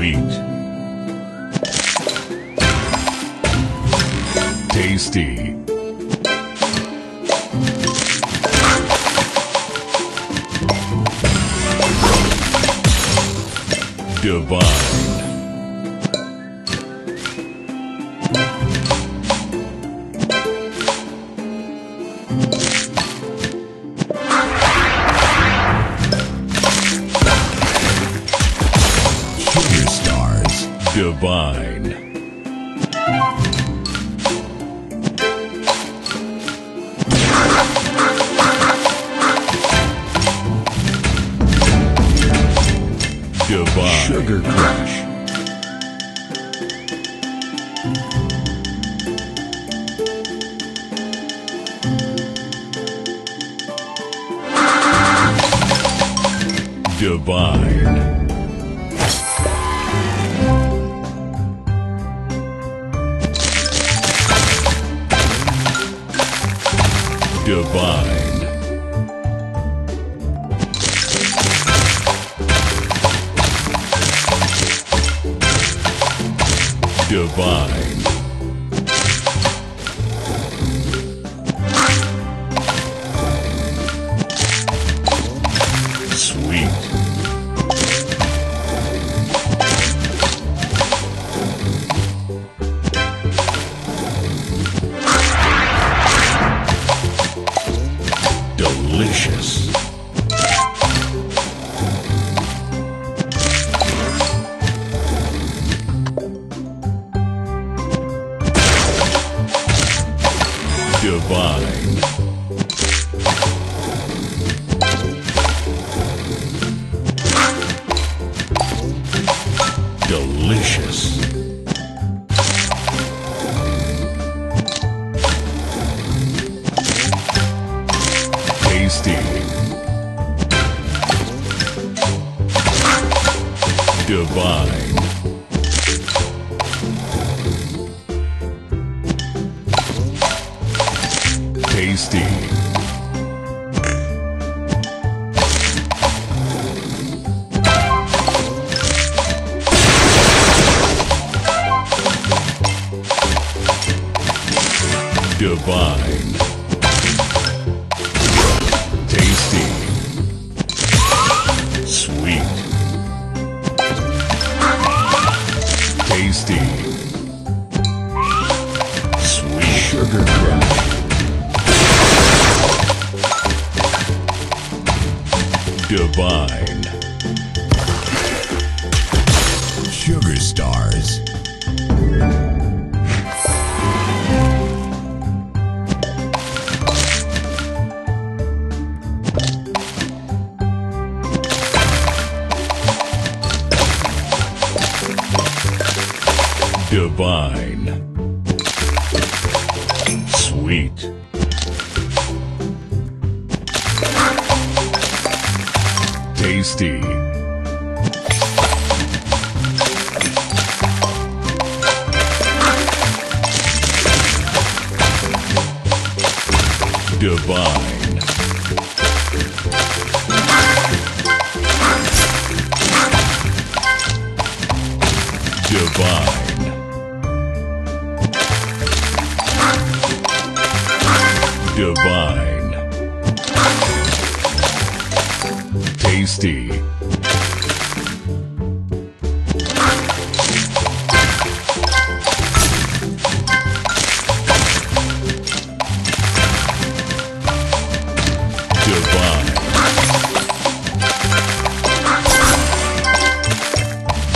sweet. Tasty. Divine. Divine. Divine. Sugar Crush. Divine. Divine. Divine. Sweet. Delicious. Divine. Delicious. Divine. Tasty. Divine. Tasty. Sweet. Sugar Crush. Divine. Sugar Stars. Divine. Sweet. Tasty. Divine. Divine. Divine. Tasty. Divine.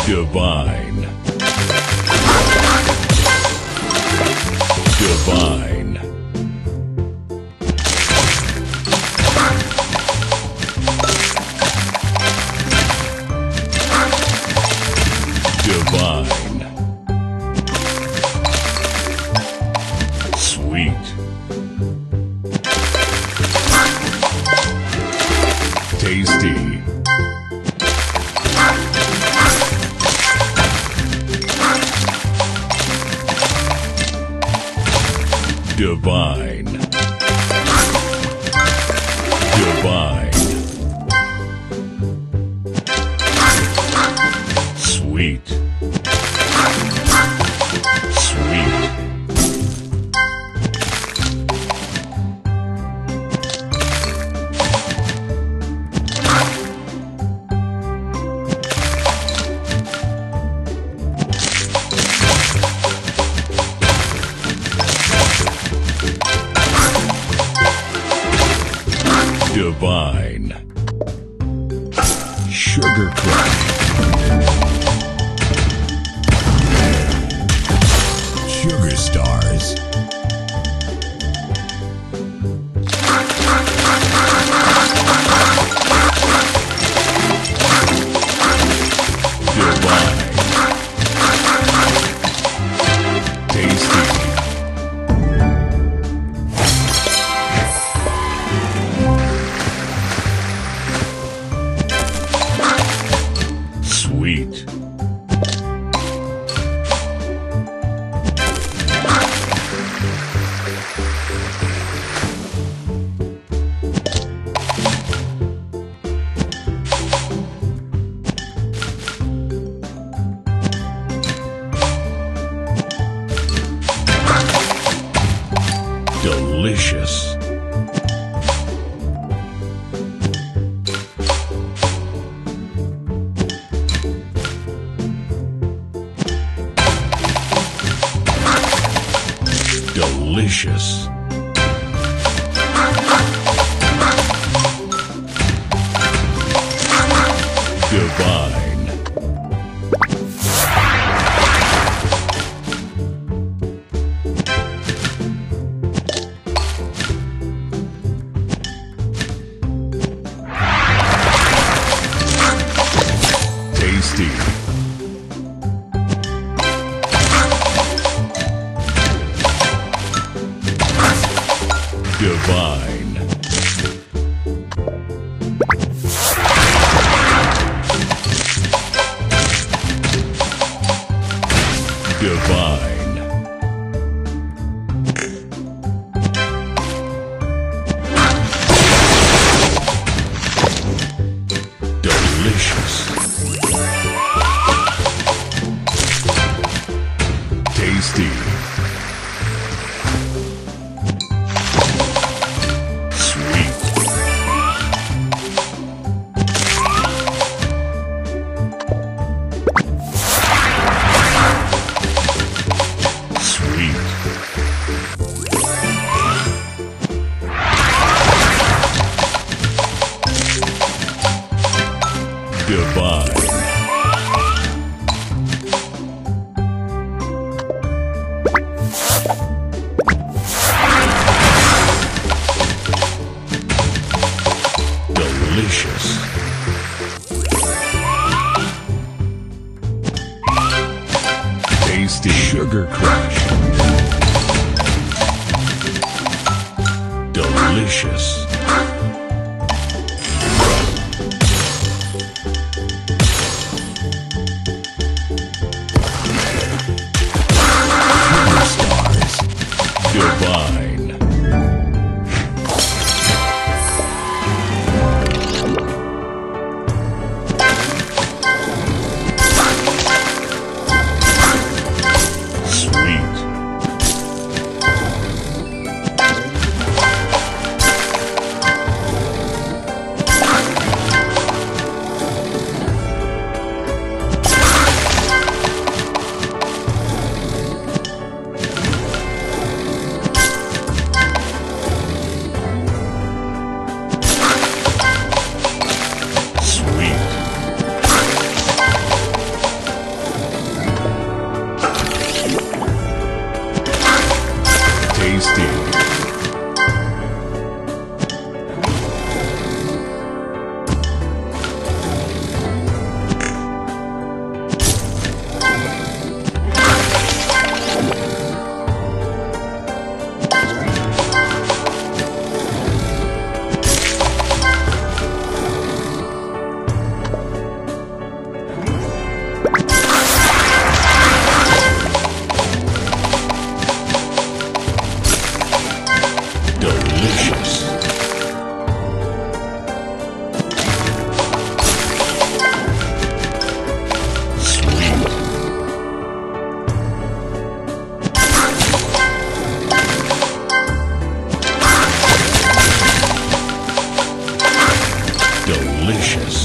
Divine. Divine. Divine. Sweet. Tasty. Divine. Divine. Sweet. Divine. Sugar Crack. Sugar Stars. Divine. Tasty. Sweet. Delicious. Delicious. Divine. Tasty. Divine. Divine. Delicious. Tasty. Divine. Delicious. Tasty. Sugar Crush. Delicious. Divine. Sweet. Tasty. Delicious.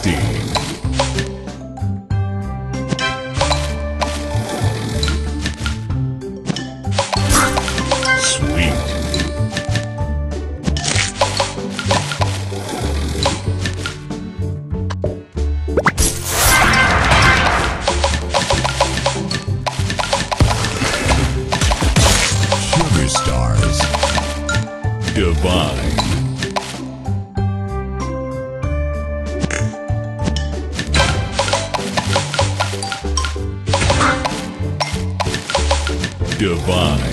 tasty. Divine. Divine.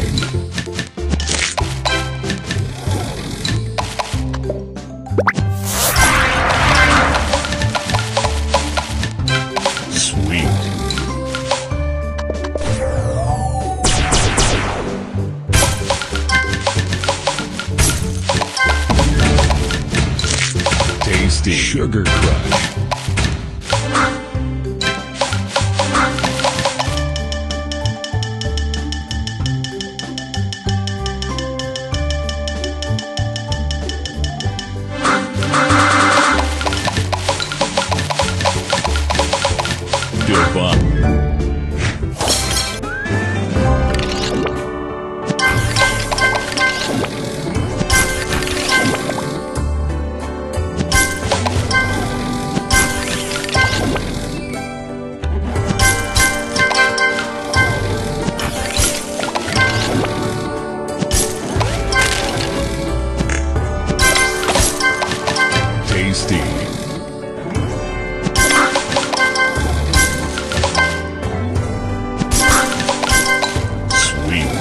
Sugar Crush. Tasty. Sweet.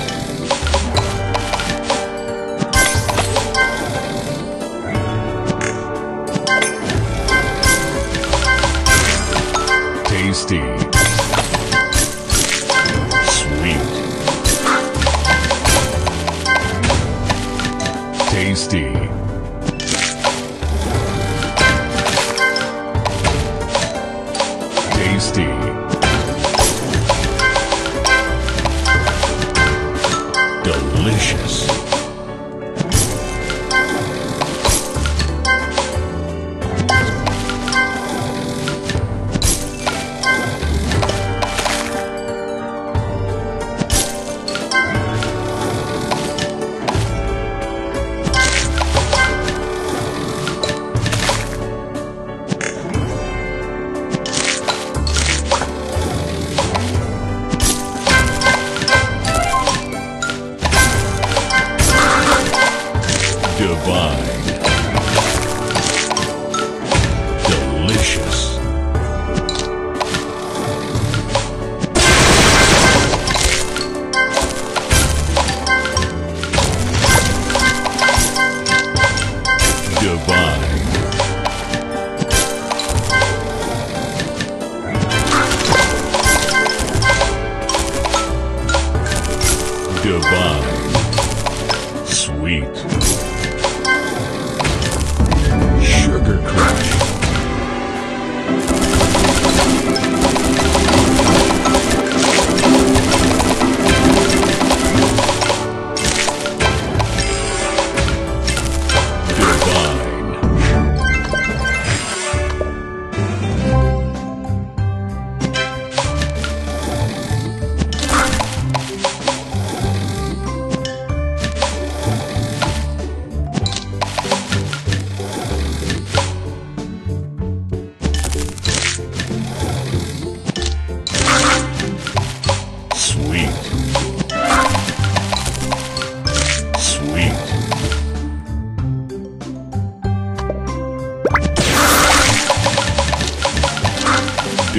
Tasty. Tasty. Delicious. Divine. Delicious. Divine. Divine. Sweet. Sugar Crush.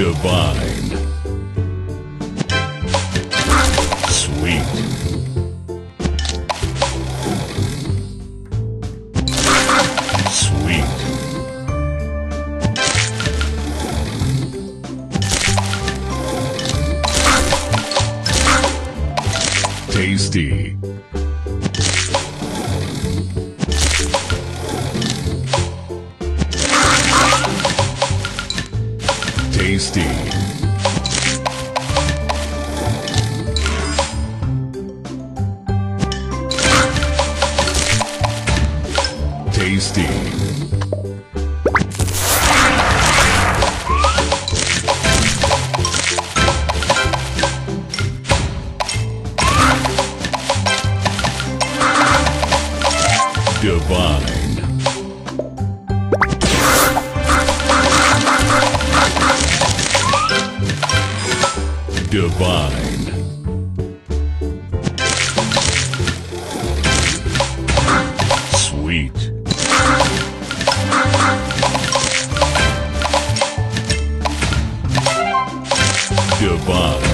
Divine. Divine. Sweet. Sweet. Tasty. Tasty. Tasty. Divine. Divine. Sweet. Divine.